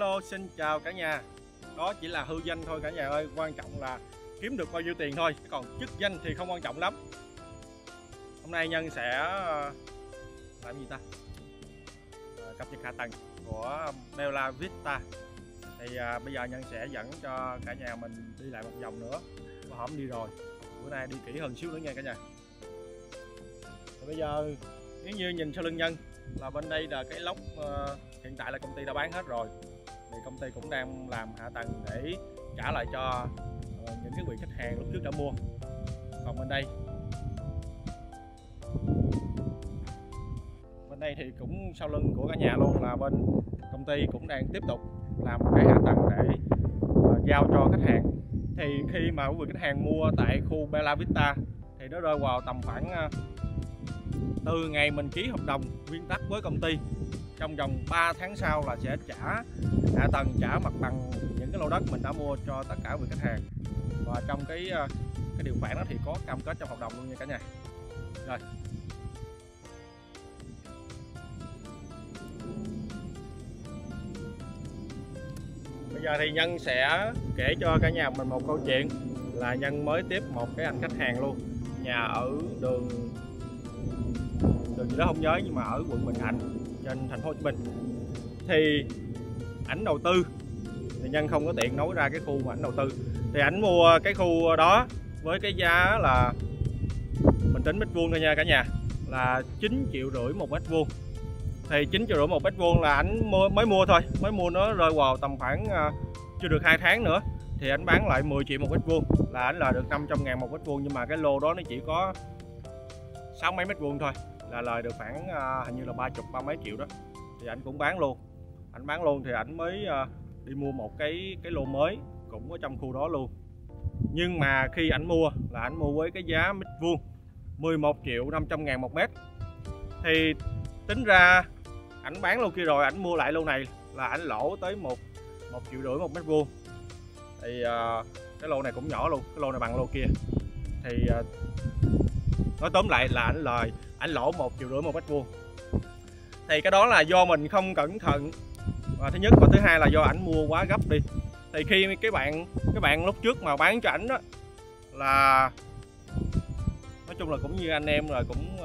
Hello, xin chào cả nhà. Đó chỉ là hư danh thôi cả nhà ơi, quan trọng là kiếm được bao nhiêu tiền thôi, còn chức danh thì không quan trọng lắm. Hôm nay Nhân sẽ làm gì ta? Cập nhật hạ tầng của Bella Vista. Thì bây giờ Nhân sẽ dẫn cho cả nhà mình đi lại một vòng nữa. Hôm đi rồi, bữa nay đi kỹ hơn xíu nữa nha cả nhà. Thì bây giờ nếu như nhìn sau lưng Nhân là bên đây là cái lốc, hiện tại là công ty đã bán hết rồi. Thì công ty cũng đang làm hạ tầng để trả lại cho những cái vị khách hàng lúc trước đã mua. Còn bên đây thì cũng sau lưng của cả nhà luôn là bên công ty cũng đang tiếp tục làm cái hạ tầng để giao cho khách hàng. Thì khi mà quý vị khách hàng mua tại khu Bella Vista thì nó rơi vào tầm khoảng từ ngày mình ký hợp đồng nguyên tắc với công ty, trong vòng 3 tháng sau là sẽ trả hạ tầng, trả mặt bằng những cái lô đất mình đã mua cho tất cả quý vị khách hàng. Và trong cái điều khoản đó thì có cam kết trong hợp đồng luôn nha cả nhà. Rồi. Bây giờ thì Nhân sẽ kể cho cả nhà mình một câu chuyện là Nhân mới tiếp một cái anh khách hàng luôn, nhà ở đường gì đó không nhớ, nhưng mà ở quận Bình Thạnh trên thành phố Hồ Chí Minh. Thì ảnh đầu tư thì Nhân không có tiện nói ra cái khu mà ảnh đầu tư. Thì ảnh mua cái khu đó với cái giá là mình tính mét vuông thôi nha cả nhà, là 9,5 triệu một mét vuông. Thì 9,5 triệu một mét vuông là ảnh mới mua thôi, mới mua nó rơi vào tầm khoảng chưa được 2 tháng nữa thì ảnh bán lại 10 triệu một mét vuông, là ảnh lời được 500.000 một mét vuông. Nhưng mà cái lô đó nó chỉ có 6 mấy mét vuông thôi, là lời được khoảng hình như là 30 mấy triệu đó. Thì ảnh cũng bán luôn, thì ảnh mới đi mua một cái lô mới cũng ở trong khu đó luôn. Nhưng mà khi ảnh mua là ảnh mua với cái giá mét vuông 11.500.000 một mét. Thì tính ra ảnh bán lô kia rồi ảnh mua lại lô này là ảnh lỗ tới 1,5 triệu một mét vuông. Thì cái lô này cũng nhỏ luôn, cái lô này bằng lô kia. Thì nói tóm lại là ảnh lỗ 1,5 triệu một mét vuông. Thì cái đó là do mình không cẩn thận, và thứ nhất, và thứ hai là do ảnh mua quá gấp đi. Thì khi các bạn lúc trước mà bán cho ảnh đó là nói chung là cũng như anh em rồi, cũng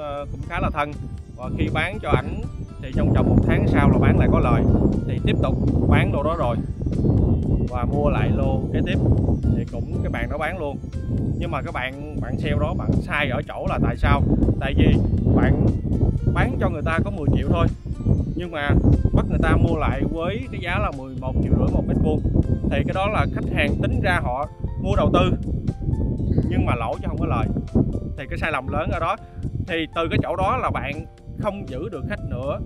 khá là thân. Và khi bán cho ảnh thì trong vòng 1 tháng sau là bán lại có lời, thì tiếp tục bán lô đó rồi và mua lại lô kế tiếp thì cũng cái bạn đó bán luôn. Nhưng mà các bạn sale đó bạn sai ở chỗ là tại sao? Tại vì bạn bán cho người ta có 10 triệu thôi, nhưng mà bắt người ta mua lại với cái giá là 11,5 triệu một mét vuông. Thì cái đó là khách hàng tính ra họ mua đầu tư nhưng mà lỗ chứ không có lời. Thì cái sai lầm lớn ở đó. Thì từ cái chỗ đó là bạn không giữ được khách nữa.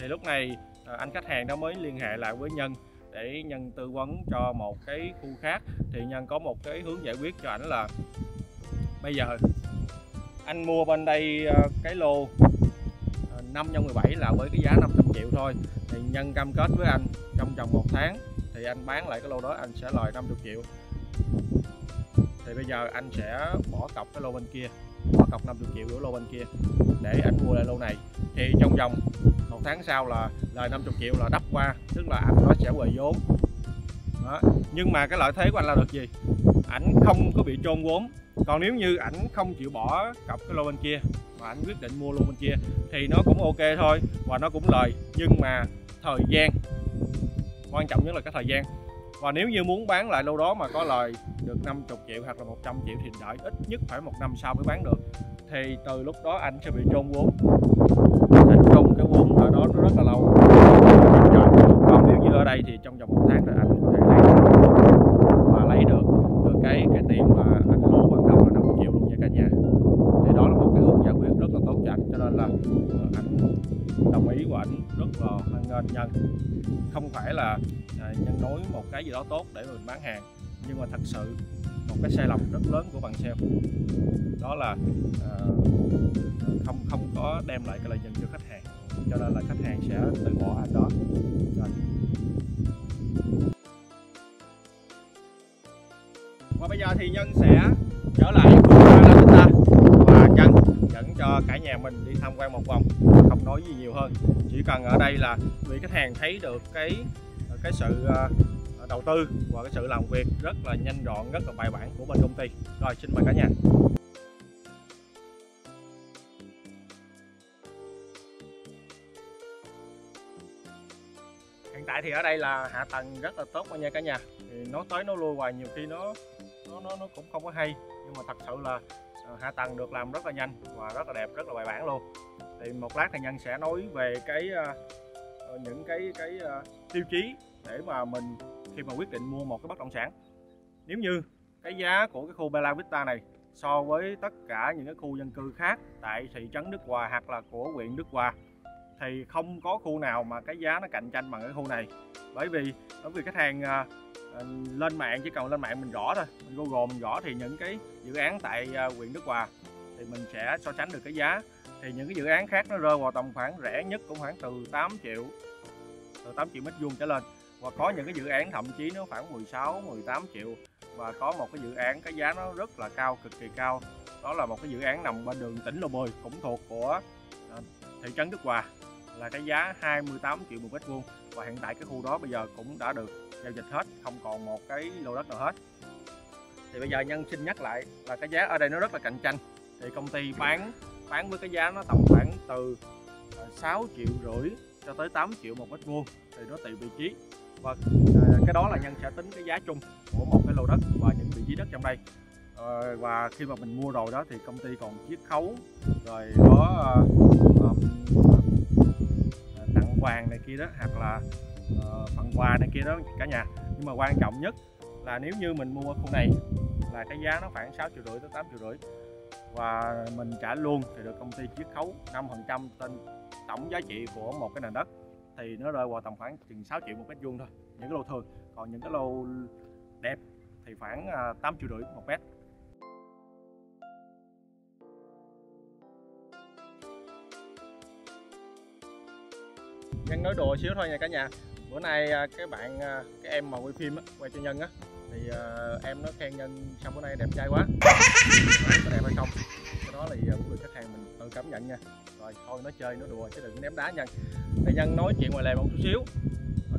Thì lúc này anh khách hàng đó mới liên hệ lại với Nhân để Nhân tư vấn cho một cái khu khác. Thì Nhân có một cái hướng giải quyết cho ảnh là bây giờ anh mua bên đây cái lô 5/17 là với cái giá 500 triệu thôi. Thì Nhân cam kết với anh trong vòng 1 tháng thì anh bán lại cái lô đó anh sẽ lời 50 triệu. Thì bây giờ anh sẽ bỏ cọc cái lô bên kia, bỏ cọc 50 triệu của lô bên kia để ảnh mua lại lô này. Thì trong vòng 1 tháng sau là lời 50 triệu là đắp qua, tức là ảnh nó sẽ về vốn đó. Nhưng mà cái lợi thế của anh là được gì? Ảnh không có bị chôn vốn. Còn nếu như ảnh không chịu bỏ cọc cái lô bên kia mà ảnh quyết định mua lô bên kia thì nó cũng ok thôi, và nó cũng lời. Nhưng mà thời gian quan trọng nhất là cái thời gian. Và nếu như muốn bán lại lô đó mà có lời được 50 triệu hoặc là 100 triệu thì đợi ít nhất phải 1 năm sau mới bán được. Thì từ lúc đó anh sẽ bị chôn vốn, anh chôn cái vốn ở đó nó rất là lâu. Còn nếu như ở đây thì trong vòng 1 tháng thì anh có thể lấy được cái tiền mà anh lỗ ban đầu là 50 triệu luôn nha cả nhà. Thì đó là một cái hướng giải quyết rất là tốt cho anh, cho nên là anh đồng ý của anh rất là hoan nghênh Nhân. Không phải là Nhân nói một cái gì đó tốt để mình bán hàng, nhưng mà thật sự một cái sai lầm rất lớn của bạn sale đó là không có đem lại cái lợi nhuận cho khách hàng, cho nên là khách hàng sẽ từ bỏ anh đó. Rồi. Và bây giờ thì Nhân sẽ trở lại khu Bella Vista và Nhân dẫn cho cả nhà mình đi tham quan một vòng, không nói gì nhiều hơn. Chỉ cần ở đây là vì khách hàng thấy được cái cái sự đầu tư và cái sự làm việc rất là nhanh gọn, rất là bài bản của bên công ty. Rồi, xin mời cả nhà. Hiện tại thì ở đây là hạ tầng rất là tốt nha cả nhà. Thì nói tới nó lui hoài nhiều khi nó cũng không có hay, nhưng mà thật sự là hạ tầng được làm rất là nhanh và rất là đẹp, rất là bài bản luôn. Thì một lát thầy Nhân sẽ nói về những cái tiêu chí để mà mình khi mà quyết định mua một cái bất động sản. Nếu như cái giá của cái khu Bella Vista này so với tất cả những cái khu dân cư khác tại thị trấn Đức Hòa hoặc là của huyện Đức Hòa thì không có khu nào mà cái giá nó cạnh tranh bằng cái khu này. Bởi vì khách hàng lên mạng, chỉ cần lên mạng mình rõ thôi, mình Google mình rõ thì những cái dự án tại huyện Đức Hòa thì mình sẽ so sánh được cái giá. Thì những cái dự án khác nó rơi vào tầm khoảng rẻ nhất cũng khoảng từ 8 triệu mét vuông trở lên, và có những cái dự án thậm chí nó khoảng 16, 18 triệu, và có một cái dự án cái giá nó rất là cao, cực kỳ cao, đó là một cái dự án nằm bên đường tỉnh lộ 10 cũng thuộc của thị trấn Đức Hòa, là cái giá 28 triệu một mét vuông, và hiện tại cái khu đó bây giờ cũng đã được giao dịch hết, không còn một cái lô đất nào hết. Thì bây giờ Nhân xin nhắc lại là cái giá ở đây nó rất là cạnh tranh, thì công ty bán với cái giá nó tầm khoảng từ 6,5 triệu cho tới 8 triệu một mét vuông, thì nó tùy vị trí, và cái đó là Nhân sẽ tính cái giá chung của một cái lô đất và những vị trí đất trong đây. Và khi mà mình mua rồi đó thì công ty còn chiết khấu, rồi có tặng vàng này kia đó, hoặc là phần quà này kia đó cả nhà. Nhưng mà quan trọng nhất là nếu như mình mua khu này là cái giá nó khoảng 6,5 triệu tới 8,5 triệu, và mình trả luôn thì được công ty chiết khấu 5% trên tổng giá trị của một cái nền đất, thì nó rơi vào tầm khoảng chừng 6 triệu một mét vuông thôi, những cái lô thường. Còn những cái lô đẹp thì khoảng 8,5 triệu một mét. Nhân nói đùa xíu thôi nha cả nhà. Bữa nay cái em mà quay phim á, quay cho Nhân á, thì em nó khen Nhân sao bữa nay đẹp trai quá. Có đẹp hay không? Cái đó là cũng được khách hàng mình tự cảm nhận nha. Rồi thôi nó chơi nó đùa chứ đừng ném đá Nhân. Thì Nhân nói chuyện ngoài lề một chút xíu.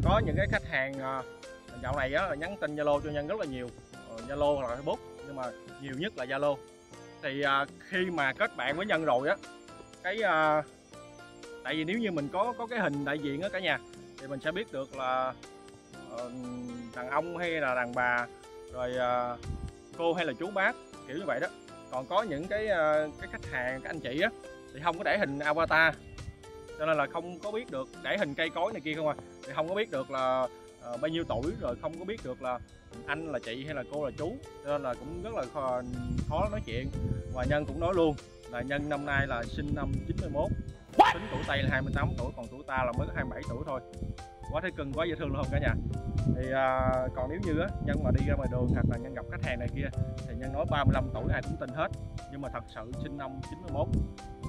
Có những cái khách hàng dạo này á nhắn tin Zalo cho Nhân rất là nhiều, Zalo hoặc là Facebook, nhưng mà nhiều nhất là Zalo. Thì khi mà kết bạn với Nhân rồi á, tại vì nếu như mình có cái hình đại diện á cả nhà, thì mình sẽ biết được là đàn ông hay là đàn bà, rồi cô hay là chú bác, kiểu như vậy đó. Còn có những cái khách hàng, các anh chị á thì không có để hình avatar, cho nên là không có biết được, để hình cây cối này kia không à, thì không có biết được là bao nhiêu tuổi, rồi không có biết được là anh là chị hay là cô là chú, cho nên là cũng rất là khó nói chuyện. Và Nhân cũng nói luôn là Nhân năm nay là sinh năm 91, tính tuổi Tây là 28 tuổi, còn tuổi ta là mới 27 tuổi thôi. Quá thấy cưng, quá dễ thương luôn không cả nhà. Thì còn nếu như á, Nhân mà đi ra ngoài đường hoặc là Nhân gặp khách hàng này kia thì Nhân nói 35 tuổi ai cũng tin hết, nhưng mà thật sự sinh năm 91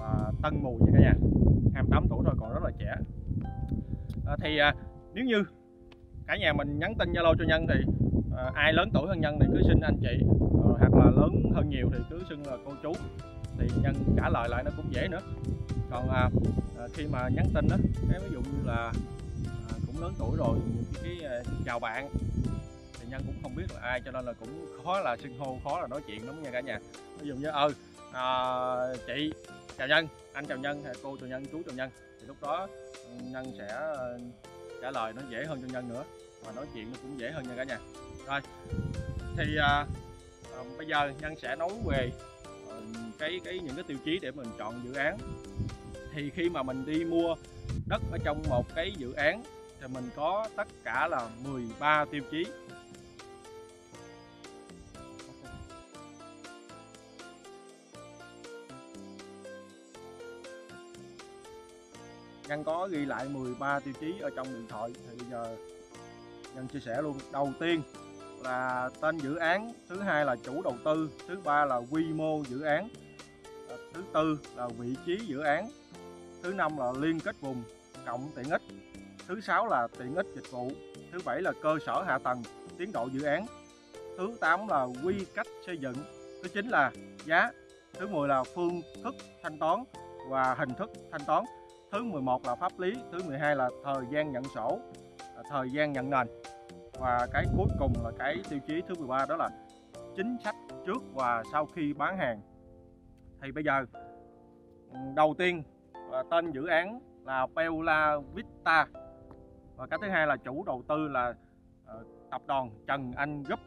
là tân mùi nha cả nhà, 28 tuổi rồi còn rất là trẻ. Thì nếu như cả nhà mình nhắn tin Zalo cho Nhân thì ai lớn tuổi hơn Nhân thì cứ xin anh chị, hoặc là lớn hơn nhiều thì cứ xưng là cô chú, thì Nhân trả lời lại nó cũng dễ nữa. Còn khi mà nhắn tin đó, cái ví dụ như là cũng lớn tuổi rồi, cái chào bạn thì Nhân cũng không biết là ai, cho nên là cũng khó là xưng hô, khó là nói chuyện lắm nha cả nhà. Ví dụ như chị chào Nhân, anh chào Nhân, hay cô chào Nhân, chú chào Nhân, thì lúc đó Nhân sẽ trả lời nó dễ hơn cho Nhân nữa, và nói chuyện nó cũng dễ hơn nha cả nhà. Rồi thì bây giờ Nhân sẽ nói về những cái tiêu chí để mình chọn dự án. Thì khi mà mình đi mua đất ở trong một cái dự án thì mình có tất cả là 13 tiêu chí. Nhân có ghi lại 13 tiêu chí ở trong điện thoại, thì bây giờ Nhân chia sẻ luôn. Đầu tiên là tên dự án, thứ hai là chủ đầu tư, thứ ba là quy mô dự án, thứ tư là vị trí dự án, thứ năm là liên kết vùng cộng tiện ích, thứ sáu là tiện ích dịch vụ, thứ bảy là cơ sở hạ tầng, tiến độ dự án, thứ tám là quy cách xây dựng, thứ chín là giá, thứ 10 là phương thức thanh toán và hình thức thanh toán, thứ 11 là pháp lý, thứ 12 là thời gian nhận sổ, thời gian nhận nền. Và cái cuối cùng là cái tiêu chí thứ 13, đó là chính sách trước và sau khi bán hàng. Thì bây giờ đầu tiên là tên dự án là Bella Vista, và cái thứ hai là chủ đầu tư là tập đoàn Trần Anh Group.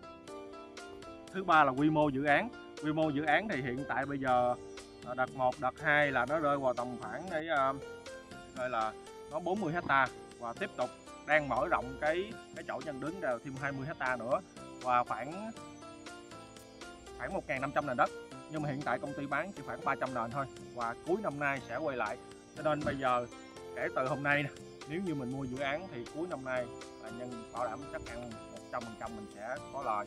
Thứ ba là quy mô dự án. Quy mô dự án thì hiện tại bây giờ đợt 1, đợt 2 là nó rơi vào tầm khoảng để gọi là nó 40 hectare, và tiếp tục đang mở rộng cái chỗ nhân đứng đều thêm 20 hectare nữa, và khoảng 1.500 nền đất, nhưng mà hiện tại công ty bán chỉ khoảng 300 nền thôi, và cuối năm nay sẽ quay lại. Cho nên bây giờ kể từ hôm nay nếu như mình mua dự án thì cuối năm nay là nhân bảo đảm chắc ăn 100% mình sẽ có lời,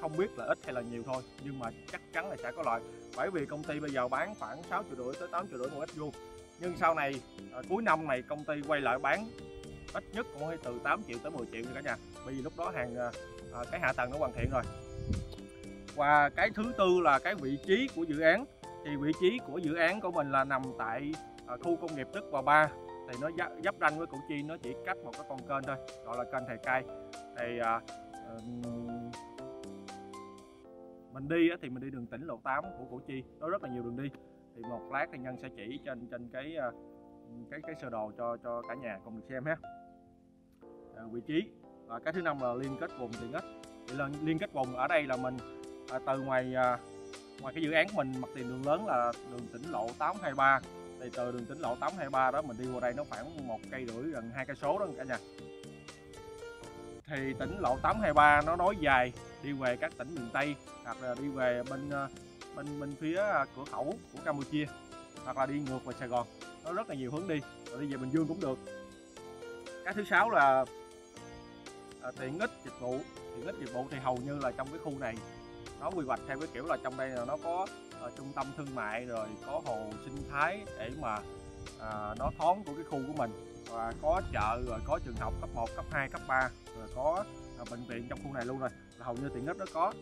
không biết là ít hay là nhiều thôi, nhưng mà chắc chắn là sẽ có lợi. Bởi vì công ty bây giờ bán khoảng 6,5 triệu tới 8,5 triệu một mét vuông, nhưng sau này cuối năm này công ty quay lại bán ít nhất cũng phải từ 8 triệu tới 10 triệu cả nhà, bởi vì lúc đó cái hạ tầng nó hoàn thiện rồi. Và cái thứ tư là cái vị trí của dự án. Thì vị trí của dự án của mình là nằm tại khu công nghiệp Đức Hòa 3, thì nó giáp ranh với Củ Chi, nó chỉ cách một cái con kênh thôi, gọi là kênh Thầy Cai. Thì mình đi thì mình đi đường tỉnh lộ 8 của Củ Chi, nó rất là nhiều đường đi. Thì một lát thì Nhân sẽ chỉ trên cái sơ đồ cho cả nhà cùng được xem ha. Vị trí. Và cái thứ năm là liên kết vùng tiện ích. Thì là liên kết vùng ở đây là mình từ ngoài cái dự án của mình, mặt tiền đường lớn là đường tỉnh lộ 823. Thì từ đường tỉnh lộ 823 đó mình đi qua đây nó khoảng 1,5 cây, gần 2 cây số đó cả nhà. Thì tỉnh lộ 823 nó nối dài đi về các tỉnh miền Tây, hoặc là đi về bên phía cửa khẩu của Campuchia, hoặc là đi ngược về Sài Gòn, nó rất là nhiều hướng đi, rồi đi về Bình Dương cũng được. Cái thứ sáu là tiện ích dịch vụ. Tiện ích dịch vụ thì hầu như là trong cái khu này nó quy hoạch theo cái kiểu là trong đây là nó có trung tâm thương mại, rồi có hồ sinh thái để mà nó thoáng của cái khu của mình, và có chợ, rồi có trường học cấp 1, cấp 2, cấp 3, rồi có bệnh viện trong khu này luôn, rồi hầu như tiện ích nó có.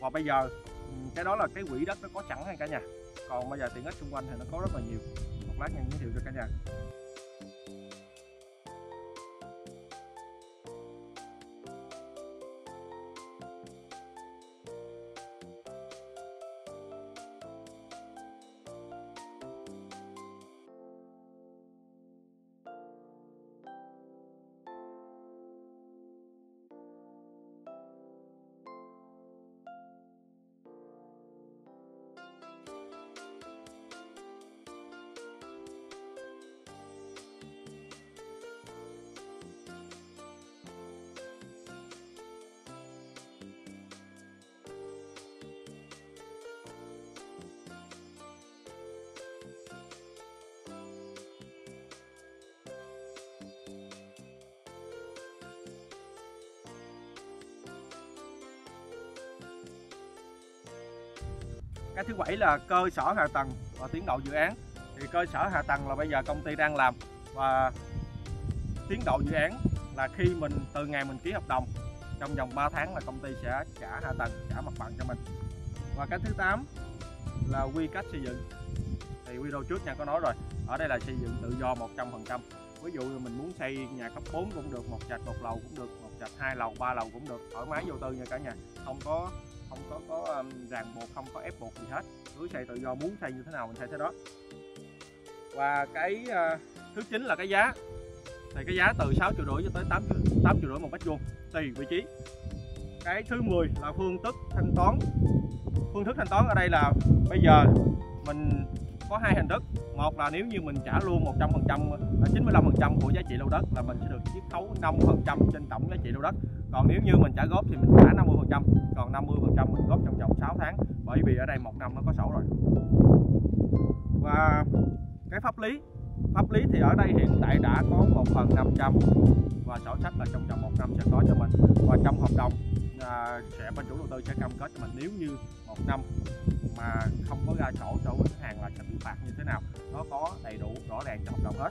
Và bây giờ cái đó là cái quỹ đất nó có sẵn hay cả nhà, còn bây giờ tiện ích xung quanh thì nó có rất là nhiều. Một lát Nhân giới thiệu cho cả nhà. Cái thứ bảy là cơ sở hạ tầng và tiến độ dự án. Thì cơ sở hạ tầng là bây giờ công ty đang làm, và tiến độ dự án là khi mình từ ngày mình ký hợp đồng trong vòng 3 tháng là công ty sẽ trả hạ tầng, trả mặt bằng cho mình. Và cái thứ 8 là quy cách xây dựng. Thì video trước Nhân có nói rồi, ở đây là xây dựng tự do 100%. Ví dụ là mình muốn xây nhà cấp 4 cũng được, một trệt một lầu cũng được, một trệt 2 lầu, 3 lầu cũng được, thoải mái vô tư nha cả nhà, không có ràng buộc, không có ép buộc gì hết, cứ xây tự do, muốn xây như thế nào mình xây thế đó. Và cái thứ 9 là cái giá. Thì cái giá từ 6,5 triệu cho tới 8,5 triệu một mét vuông tùy vị trí. Cái thứ 10 là phương thức thanh toán. Phương thức thanh toán ở đây là bây giờ mình có 2 hình thức. Một là nếu như mình trả luôn 95% của giá trị lô đất là mình sẽ được chiết khấu 5% trên tổng giá trị lô đất. Còn nếu như mình trả góp thì mình trả 50%, còn 50% mình góp trong vòng 6 tháng, bởi vì ở đây 1 năm nó có sổ rồi. Và cái pháp lý thì ở đây hiện tại đã có 1/500 và sổ sách là trong vòng 1 năm sẽ có cho mình, và trong hợp đồng sẽ bên chủ đầu tư sẽ cam kết cho mình nếu như 1 năm mà không có ra sổ cho khách hàng là sẽ bị phạt như thế nào, nó có đầy đủ rõ ràng trong hợp đồng hết.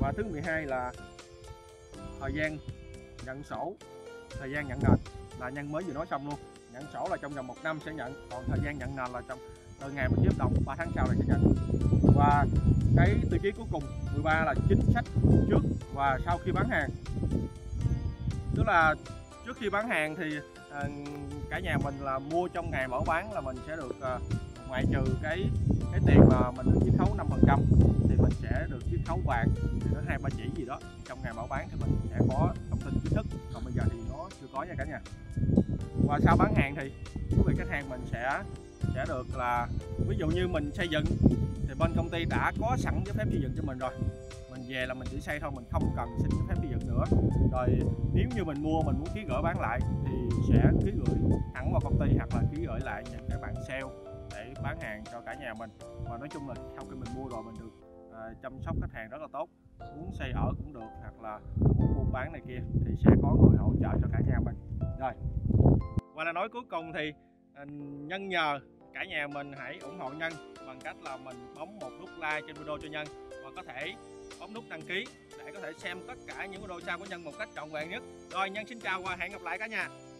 Và thứ 12 là thời gian nhận sổ, thời gian nhận nền là Nhân mới vừa nói xong luôn. Nhận sổ là trong vòng 1 năm sẽ nhận, còn thời gian nhận nền là từ ngày mình ký hợp đồng 3 tháng sau này sẽ nhận. Và cái tiêu chí cuối cùng 13 là chính sách trước và sau khi bán hàng. Tức là trước khi bán hàng thì cả nhà mình là mua trong ngày mở bán là mình sẽ được ngoại trừ cái tiền mà mình được chiết khấu 5% thì mình sẽ được chiết khấu vàng thì nó 2-3 chỉ gì đó. Trong ngày mở bán thì mình sẽ có thông tin chính thức, còn bây giờ thì nó chưa có nha cả nhà. Và sau bán hàng thì quý vị khách hàng mình sẽ được là, ví dụ như mình xây dựng thì bên công ty đã có sẵn giấy phép xây dựng cho mình rồi, mình về là mình chỉ xây thôi, mình không cần xin giấy phép xây dựng nữa. Rồi nếu như mình mua mình muốn ký gửi bán lại thì sẽ ký gửi thẳng vào công ty hoặc là ký gửi lại những các bạn sale để bán hàng cho cả nhà mình. Và nói chung là sau khi mình mua rồi mình được chăm sóc khách hàng rất là tốt, muốn xây ở cũng được hoặc là muốn buôn bán này kia thì sẽ có người hỗ trợ cho cả nhà mình. Rồi, và là nói cuối cùng thì Nhân nhờ cả nhà mình hãy ủng hộ Nhân bằng cách là mình bấm một nút like trên video cho Nhân, và có thể bấm nút đăng ký để có thể xem tất cả những video sau của Nhân một cách trọn vẹn nhất. Rồi, Nhân xin chào và hẹn gặp lại cả nhà.